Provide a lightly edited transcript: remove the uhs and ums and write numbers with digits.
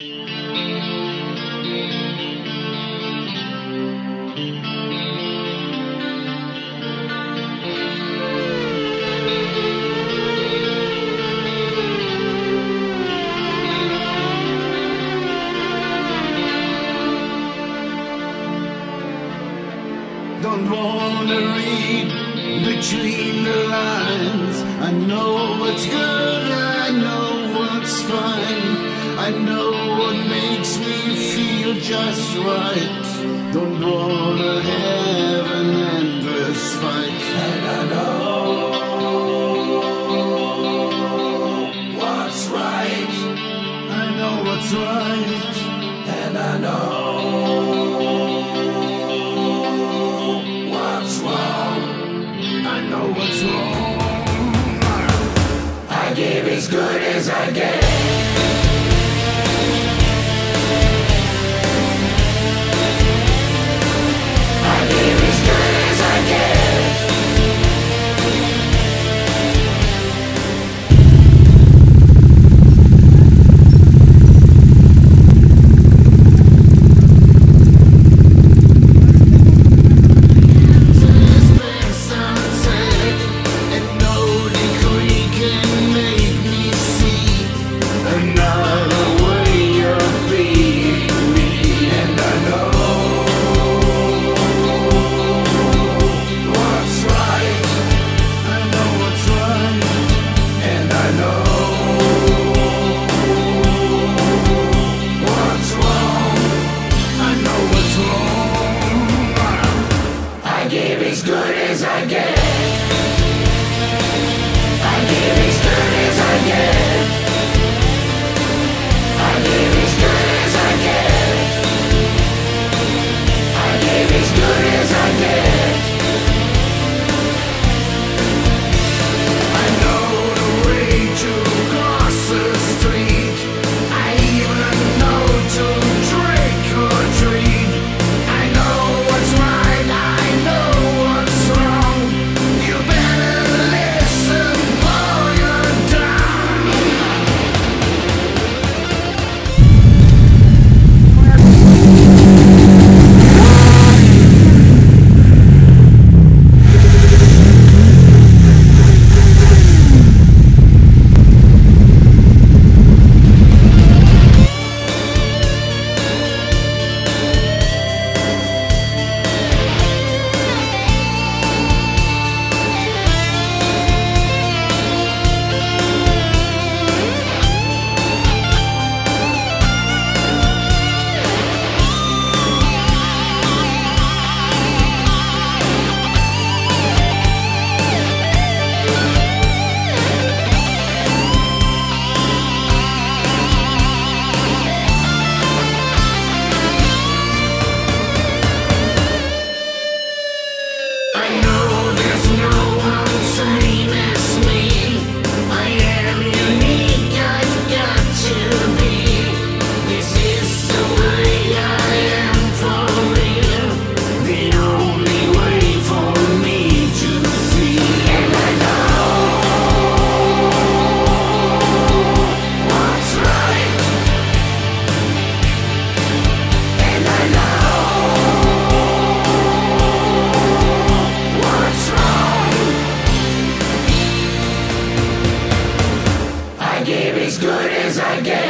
Don't wanna read between the lines. I know what's good, I know what's fine, I know what makes me feel just right. Don't wanna have an endless fight. And I know what's right, I know what's right, and I know what's wrong. I gave as good as I gave. As good as I get, I give as good as I get, I give as good as I get, I give as good as I get. I know the way to cross the street, I even know to trick or treat. I know what's right, I know as good as I get.